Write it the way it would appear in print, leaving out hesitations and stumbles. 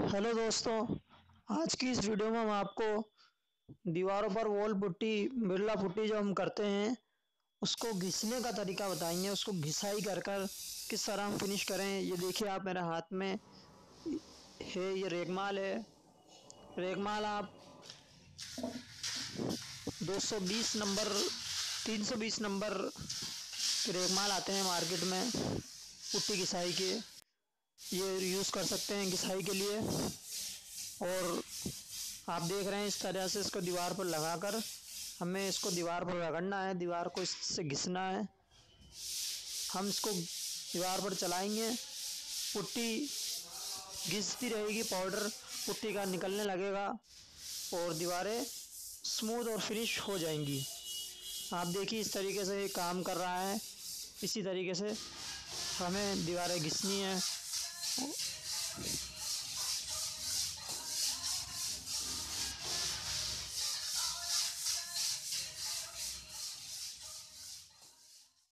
Hello दोस्तों, आज की इस वीडियो में हम आपको दीवारों पर वॉल पुट्टी, बिरला पुट्टी जो हम करते हैं उसको घिसने का तरीका बताएंगे। उसको घिसाई कर कर किस तरह हम फिनिश करें। ये देखिए आप मेरे हाथ में है, ये रेगमाल है। रेगमाल आप 220 नंबर 320 नंबर के रेगमाल आते हैं मार्केट में पुट्टी घिसाई के, ये यूज़ कर सकते हैं घिसाई के लिए। और आप देख रहे हैं इस तरह से इसको दीवार पर लगाकर हमें इसको दीवार पर रगड़ना है, दीवार को इससे घिसना है। हम इसको दीवार पर चलाएंगे, पुट्टी घिसती रहेगी, पाउडर पुट्टी का निकलने लगेगा और दीवारें स्मूथ और फिनिश हो जाएंगी। आप देखिए इस तरीके से ये काम कर रहा है। इसी तरीके से हमें दीवारें घिसनी है।